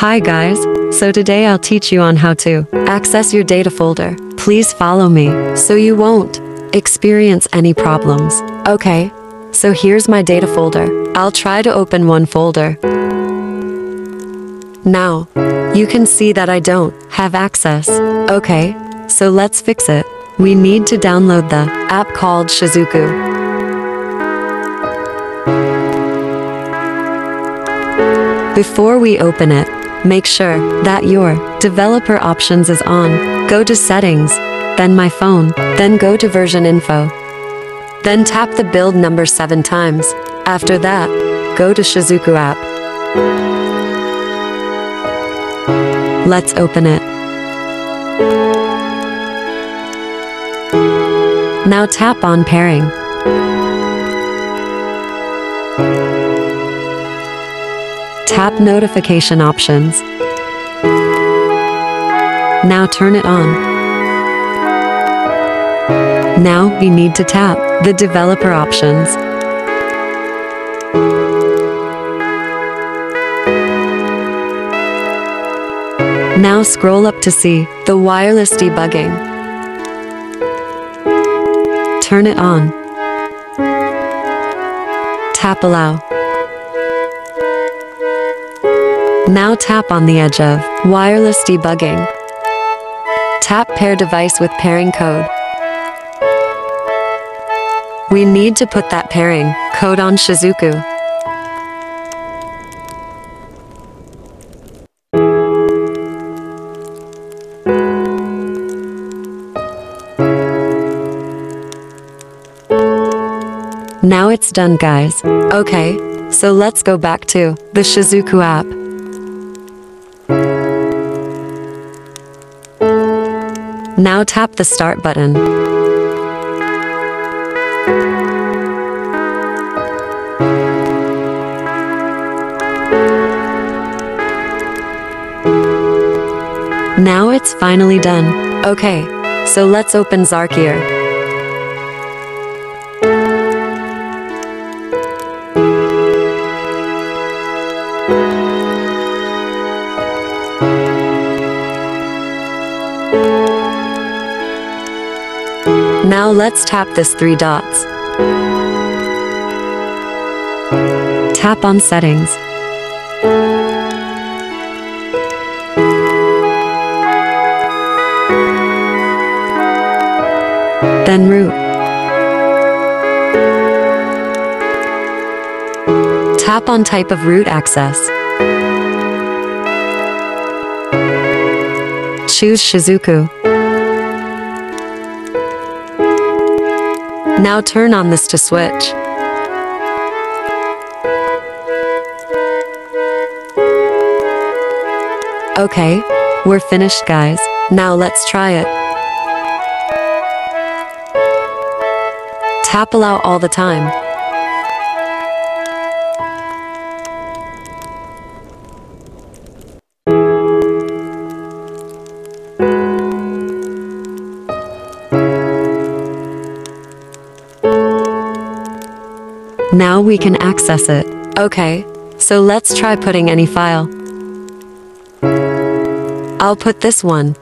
Hi guys, so today I'll teach you on how to access your data folder. Please follow me, so you won't experience any problems. Okay, so here's my data folder. I'll try to open one folder. Now, you can see that I don't have access. Okay, so let's fix it. We need to download the app called Shizuku. Before we open it, make sure that your developer options is on. Go to settings, then my phone, then go to version info. Then tap the build number 7 times. After that, go to Shizuku app. Let's open it. Now tap on pairing. Tap notification options. Now turn it on. Now you need to tap the developer options. Now scroll up to see the wireless debugging. Turn it on. Tap allow. Now tap on the edge of wireless debugging. Tap pair device with pairing code. We need to put that pairing code on Shizuku. Now it's done, guys. Okay, so let's go back to the Shizuku app. Now tap the Start button. Now it's finally done. Okay, so let's open ZArchiver. Now let's tap this 3 dots. Tap on settings. Then root. Tap on type of root access. Choose Shizuku. Now turn on this to switch. Okay, we're finished, guys. Now let's try it. Tap allow all the time. Now we can access it. Okay, so let's try putting any file. I'll put this one.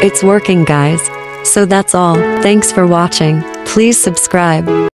It's working, guys. So that's all. Thanks for watching. Please subscribe.